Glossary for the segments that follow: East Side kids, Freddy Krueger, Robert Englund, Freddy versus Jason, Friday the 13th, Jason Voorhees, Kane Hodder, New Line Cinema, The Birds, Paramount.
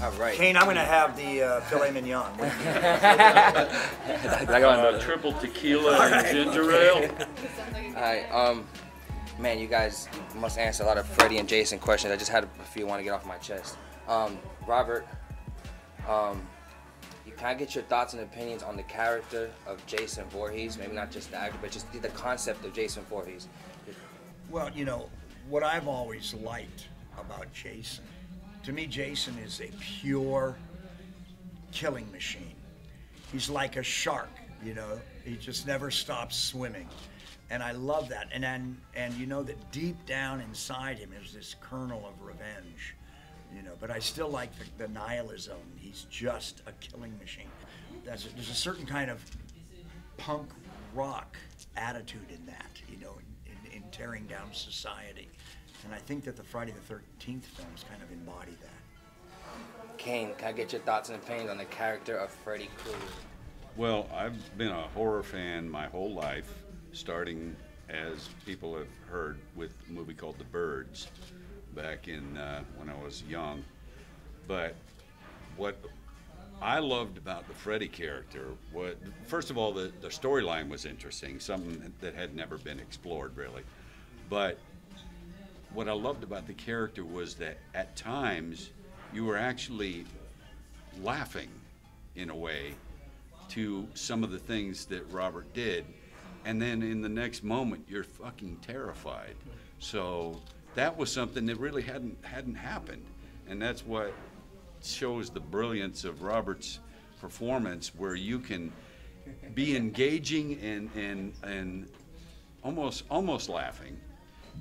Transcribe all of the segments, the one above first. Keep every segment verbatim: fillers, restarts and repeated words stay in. All right. Kane, I'm going to have the uh, filet mignon. uh, triple tequila and right. ginger ale. All right, um, man, you guys must answer a lot of Freddy and Jason questions. I just had a few I want to get off my chest. Um, Robert, um, you can I get your thoughts and opinions on the character of Jason Voorhees? Maybe not just the actor, but just the concept of Jason Voorhees. Well, you know, what I've always liked about Jason, to me, Jason is a pure killing machine. He's like a shark, you know. He just never stops swimming. And I love that. And and, and you know that deep down inside him is this kernel of revenge, you know. But I still like the, the nihilism. He's just a killing machine. That's a, there's a certain kind of punk rock attitude in that, you know, in, in, in tearing down society. And I think that the Friday the thirteenth films kind of embody that. Kane, can I get your thoughts and opinions on the character of Freddy Krueger? Well, I've been a horror fan my whole life, starting, as people have heard, with a movie called The Birds back in uh, when I was young. But what I loved about the Freddy character was, first of all, the, the storyline was interesting, something that had never been explored, really. But what I loved about the character was that at times you were actually laughing in a way to some of the things that Robert did, and then in the next moment you're fucking terrified. So that was something that really hadn't hadn't happened, and that's what shows the brilliance of Robert's performance, where you can be engaging and and and almost almost laughing,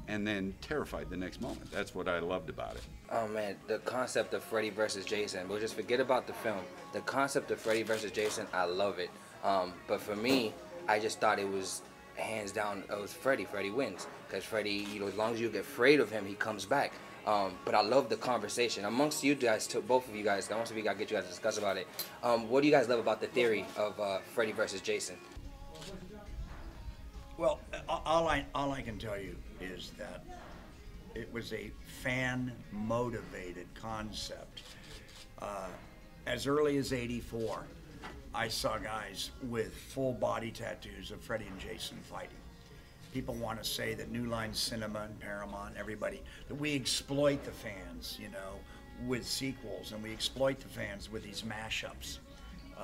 and then terrified the next moment. That's what I loved about it. Oh man, the concept of Freddy versus Jason, we'll just forget about the film. The concept of Freddy versus Jason, I love it. Um, but for me, I just thought it was hands down, it was Freddy, Freddy wins. Because Freddy, you know, as long as you get afraid of him, he comes back. Um, but I love the conversation amongst you guys, to both of you guys, I want to get you guys to discuss about it. Um, what do you guys love about the theory of uh, Freddy versus Jason? Well, all I, all I can tell you is that it was a fan-motivated concept. Uh, as early as eighty-four, I saw guys with full body tattoos of Freddy and Jason fighting. People want to say that New Line Cinema and Paramount, everybody, that we exploit the fans, you know, with sequels, and we exploit the fans with these mashups. Uh,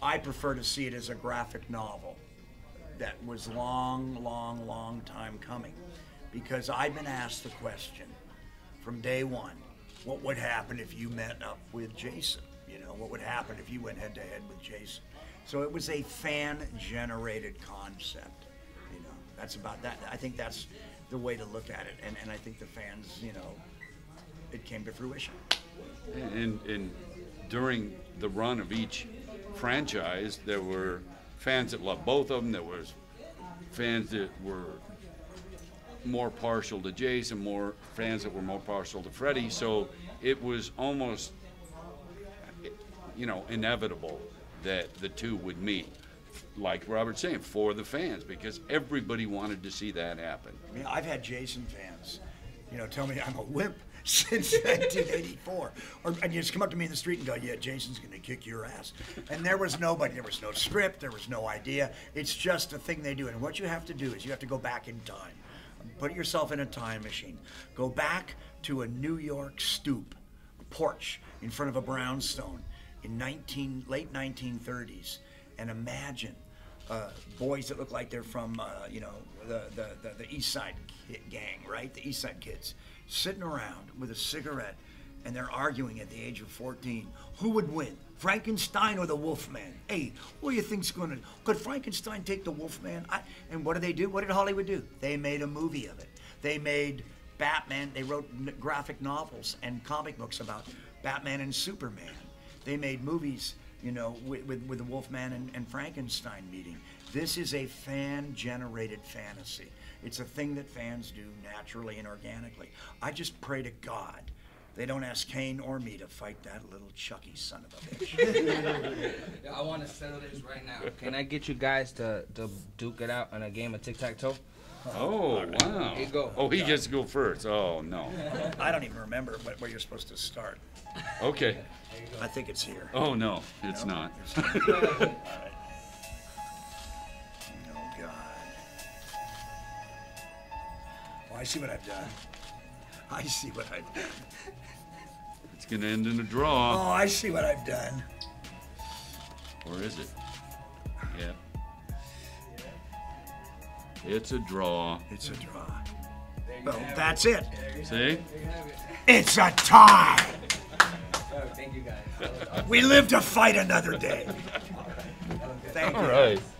I prefer to see it as a graphic novel. That was long, long, long time coming, because I've been asked the question from day one, what would happen if you met up with Jason? You know, what would happen if you went head to head with Jason? So it was a fan-generated concept, you know, that's about that. I think that's the way to look at it, and, and I think the fans, you know, it came to fruition. And, and during the run of each franchise, there were fans that loved both of them. There was fans that were more partial to Jason, more fans that were more partial to Freddy. So it was almost, you know, inevitable that the two would meet. Like Robert's saying, for the fans, because everybody wanted to see that happen. I mean, I've had Jason fans, you know, tell me I'm a wimp since nineteen eighty-four, or and you just come up to me in the street and go, "Yeah, Jason's gonna kick your ass." And there was nobody, there was no script, there was no idea. It's just a thing they do. And what you have to do is you have to go back in time, put yourself in a time machine, go back to a New York stoop, a porch in front of a brownstone in nineteen late nineteen thirties, and imagine uh, boys that look like they're from uh, you know the the, the the East Side gang, right? The East Side Kids, sitting around with a cigarette, and they're arguing at the age of fourteen. Who would win, Frankenstein or the Wolfman? Hey, what do you think's gonna, could Frankenstein take the Wolfman? I, and what did they do? What did Hollywood do? They made a movie of it. They made Batman, they wrote graphic novels and comic books about Batman and Superman. They made movies, you know, with, with, with the Wolfman and, and Frankenstein meeting. This is a fan-generated fantasy. It's a thing that fans do naturally and organically. I just pray to God They don't ask Kane or me to fight that little Chucky son of a bitch. Yeah, I want to settle this right now. Can I get you guys to, to duke it out on a game of tic-tac-toe? Oh, right. Wow. He go. Oh, he gets to go first. Oh, no. I don't even remember what, where you're supposed to start. Okay. I think it's here. Oh, no, it's no, not. All right. Oh, God. Oh, I see what I've done. I see what I've done. It's going to end in a draw. Oh, I see what I've done. Or is it? Yeah. It's a draw. It's a draw. Well, that's it. it. See? It's a tie. Oh, thank you guys. Awesome. We live to fight another day. Thank All you. Right.